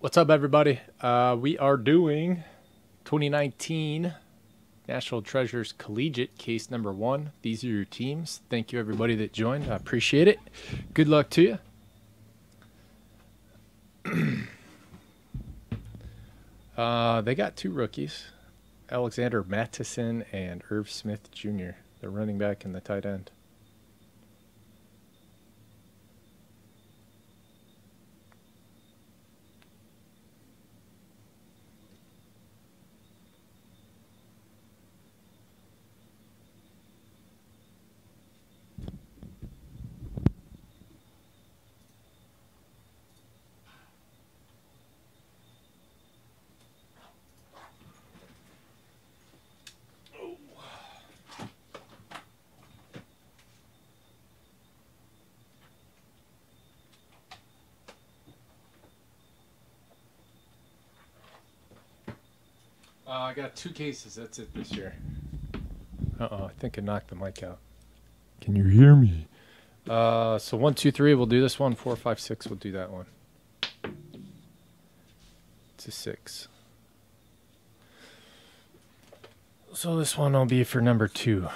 What's up, everybody? We are doing 2019 National Treasures Collegiate Case Number 1. These are your teams. Thank you, everybody that joined. I appreciate it. Good luck to you. They got two rookies, Alexander Mattison and Irv Smith Jr., the running back and the tight end. I got two cases. That's it this year. Uh-oh, I think I knocked the mic out. Can you hear me? So 1, 2, 3, we'll do this one. 4, 5, 6, we'll do that one. It's a 6. So this one will be for number 2.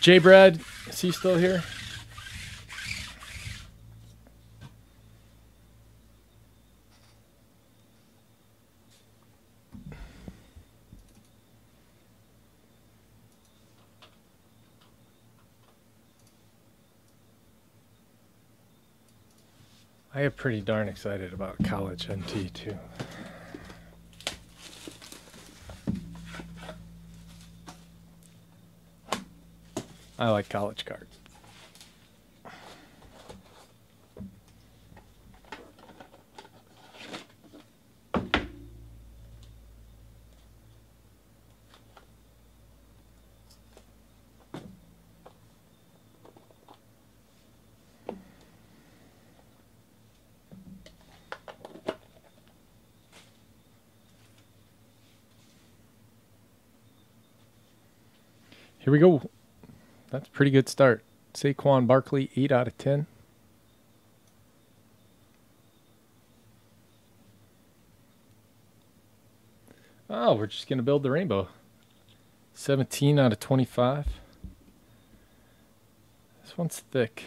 Jay Brad, is he still here? I am pretty darn excited about college MT too. I like college cards. Here we go. That's a pretty good start. Saquon Barkley, 8 out of 10. Oh, we're just going to build the rainbow. 17 out of 25. This one's thick.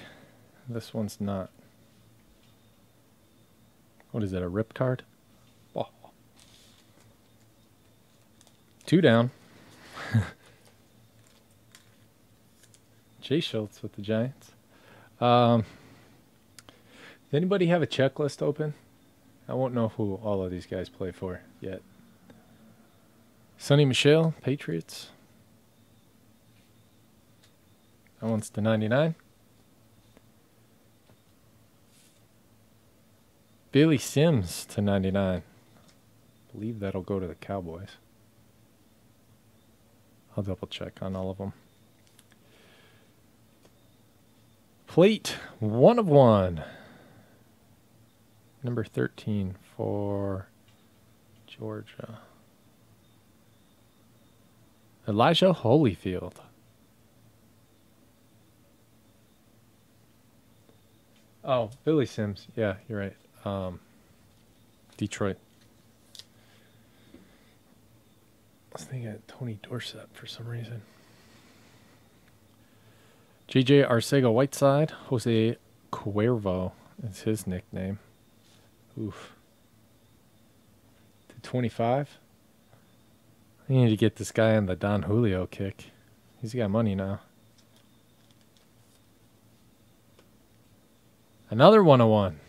This one's not. What is that, a rip card? Oh. 2 down. Jay Schultz with the Giants. Does anybody have a checklist open? I won't know who all of these guys play for yet. Sony Michel, Patriots. That one's the 99. Billy Sims to 99. I believe that'll go to the Cowboys. I'll double check on all of them. Plate 1 of 1, number 13 for Georgia. Elijah Holyfield. Oh, Billy Sims. Yeah, you're right. Detroit. I was thinking of Tony Dorsett for some reason. JJ Arcega-Whiteside, Jose Cuervo is his nickname. Oof. To 25. I need to get this guy on the Don Julio kick. He's got money now. Another 101.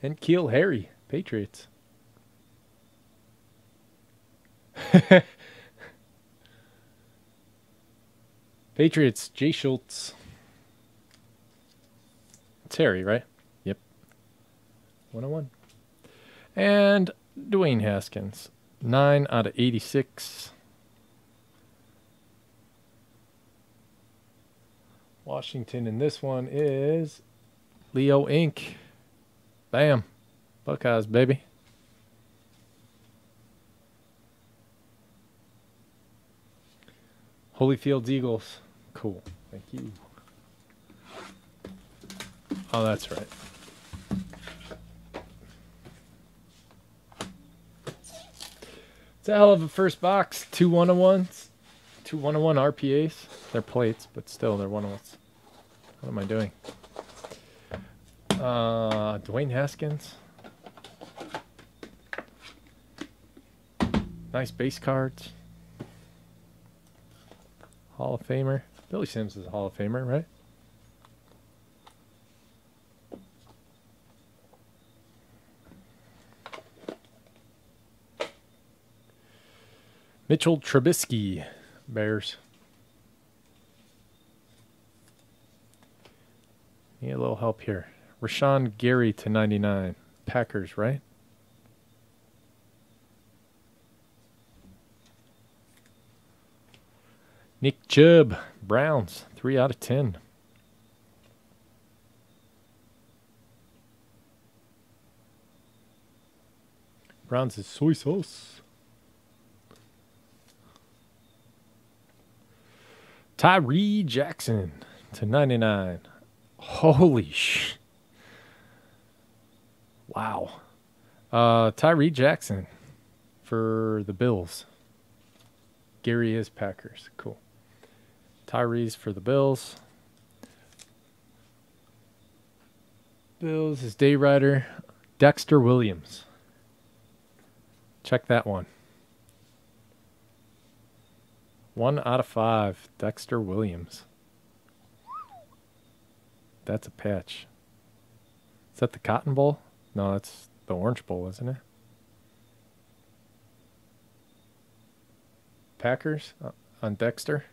And Kiel Harry, Patriots. Patriots, Jay Schultz. It's Harry, right? Yep. 101. And Dwayne Haskins. 9 out of 86. Washington, and this one is Leo Inc. Bam. Buckeyes, baby. Holyfield's Eagles. Cool. Thank you. Oh, that's right. It's a hell of a first box. Two 101s. Two 101 RPAs. They're plates, but still, they're 101s. What am I doing? Dwayne Haskins. Nice base cards. Hall of Famer. Billy Sims is a Hall of Famer, right? Mitchell Trubisky, Bears. Need a little help here. Rashawn Gary to 99. Packers, right? Nick Chubb, Browns, 3 out of 10. Browns is soy sauce. Tyree Jackson to 99. Holy sh... Wow. Tyree Jackson for the Bills. Gary is Packers. Cool. Tyree's for the Bills. Bills is day rider. Dexter Williams. Check that one. 1 out of 5. Dexter Williams. That's a patch. Is that the Cotton Bowl? No, that's the Orange Bowl, isn't it? Packers on Dexter.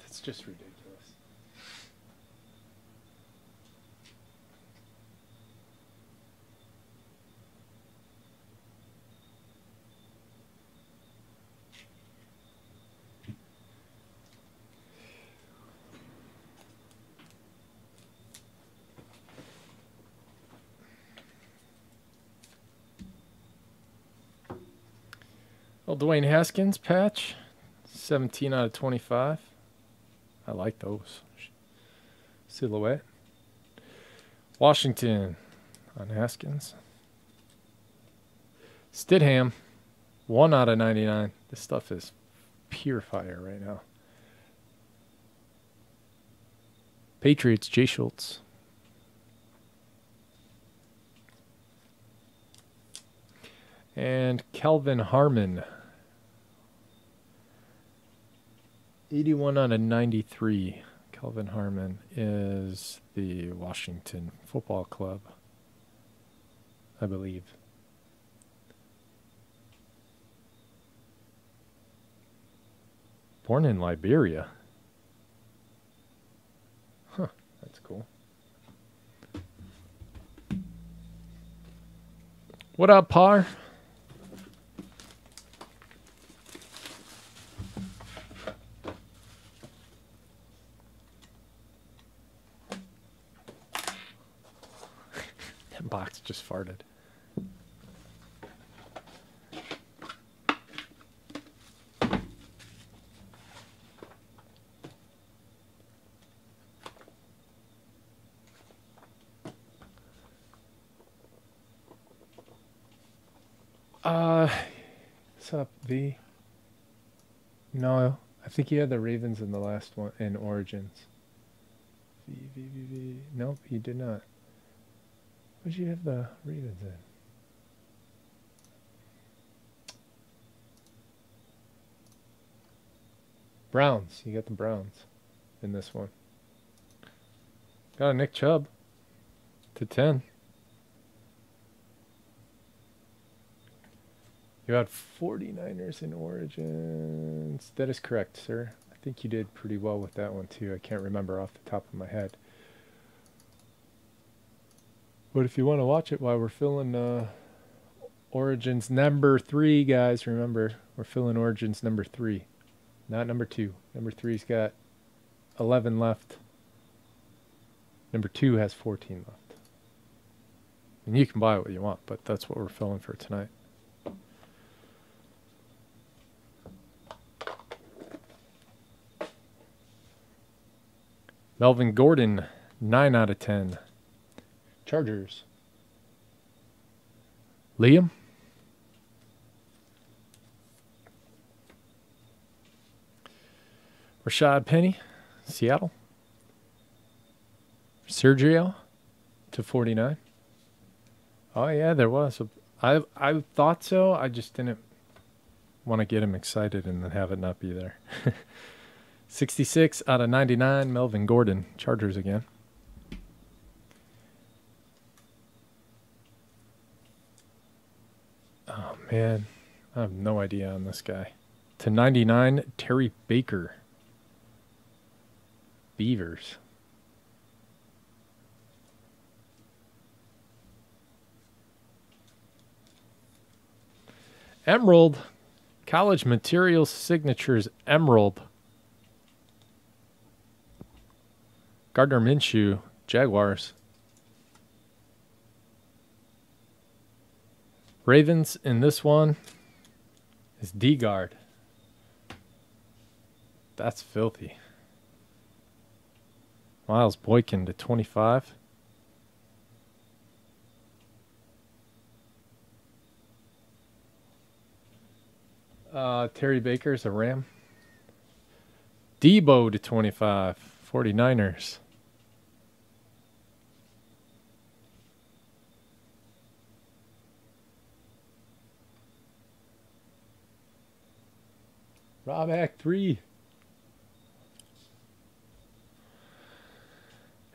That's just ridiculous. Well, Dwayne Haskins patch, 17 out of 25. I like those. Silhouette. Washington on Haskins. Stidham, 1 out of 99. This stuff is pure fire right now. Patriots, Jay Schultz. And Kelvin Harmon. 81 out of 93. Kelvin Harmon is the Washington Football Club, I believe. Born in Liberia. Huh, that's cool. What up, Par? Box just farted. What's up, V? No, I think he had the Ravens in the last one in Origins. V. Nope, he did not. What did you have the Ravens in? Browns. You got the Browns in this one. Got a Nick Chubb. to 10. You had 49ers in Origins. That is correct, sir. I think you did pretty well with that one, too. I can't remember off the top of my head. But if you want to watch it while we're filling Origins number 3, guys, remember, we're filling Origins number 3. Not number 2. Number 3's got 11 left. Number 2 has 14 left. And you can buy what you want, but that's what we're filling for tonight. Melvin Gordon, 9 out of 10. Chargers. Liam? Rashad Penny, Seattle. Sergio, to 49. Oh, yeah, there was. I thought so. I just didn't want to get him excited and then have it not be there. 66 out of 99, Melvin Gordon. Chargers again. Oh, man. I have no idea on this guy. To 99, Terry Baker. Beavers. Emerald. College Materials Signatures Emerald. Gardner Minshew, Jaguars. Ravens in this one is D-Guard. That's filthy. Miles Boykin to 25. Terry Baker's a Ram. Debo to 25. 49ers. Rob Hack 3.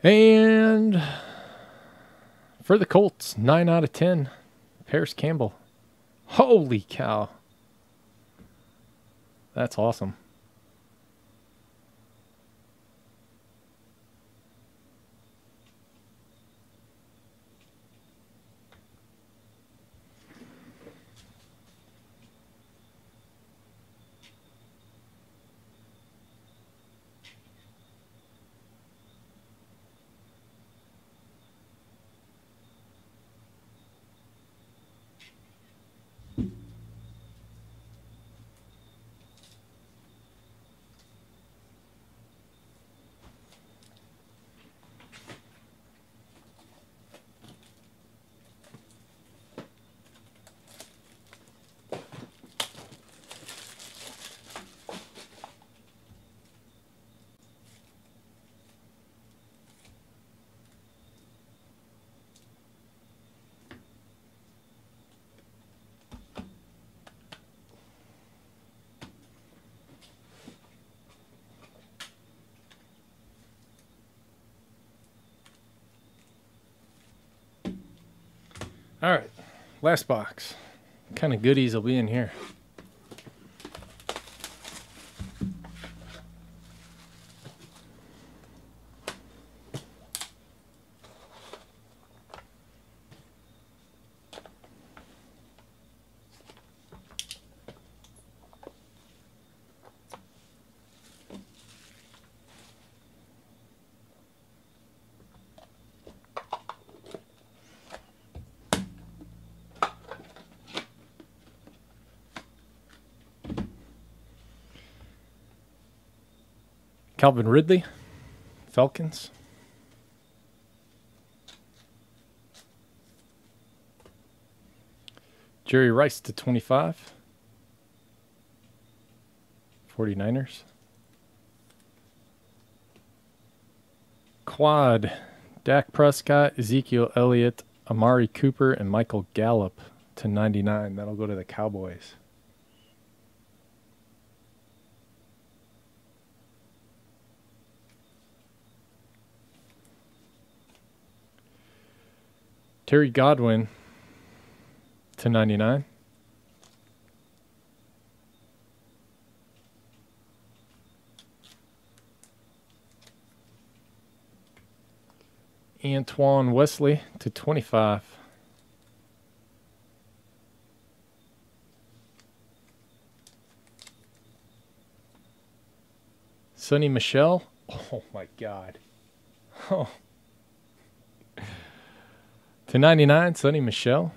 And for the Colts, 9 out of 10. Paris Campbell. Holy cow. That's awesome. All right, last box. What kind of goodies will be in here? Calvin Ridley, Falcons. Jerry Rice to 25. 49ers. Quad, Dak Prescott, Ezekiel Elliott, Amari Cooper, and Michael Gallup to 99. That'll go to the Cowboys. Terry Godwin to 99. Antoine Wesley to 25. Sony Michel. Oh, my God. Oh. To 99, Sony Michel.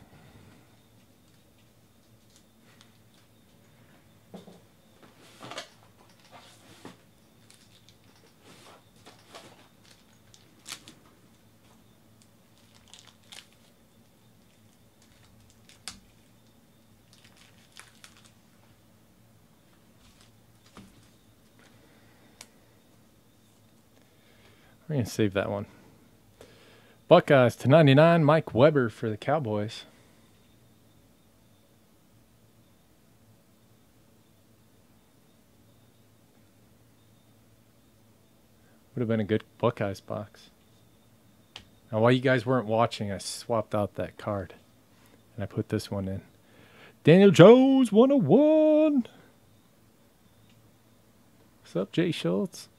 We're going to save that one. Buckeyes to 99, Mike Weber for the Cowboys. Would have been a good Buckeyes box. Now, while you guys weren't watching, I swapped out that card. And I put this one in. Daniel Jones, 101. What's up, Jay Schultz?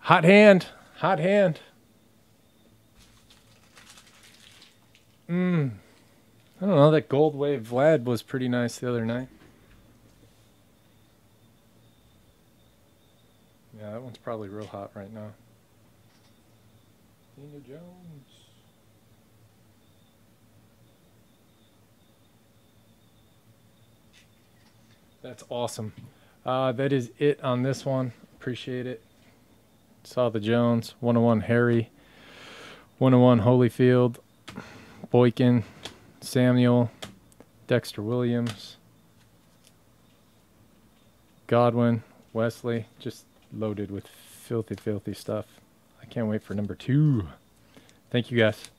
Hot hand, hot hand. I don't know, that Gold Wave Vlad was pretty nice the other night. Yeah, that one's probably real hot right now. Daniel Jones. That's awesome. That is it on this one. Appreciate it. Saw the Jones, 101 Harry, 101 Holyfield, Boykin, Samuel, Dexter Williams, Godwin, Wesley, just loaded with filthy, filthy stuff. I can't wait for number 2. Thank you guys.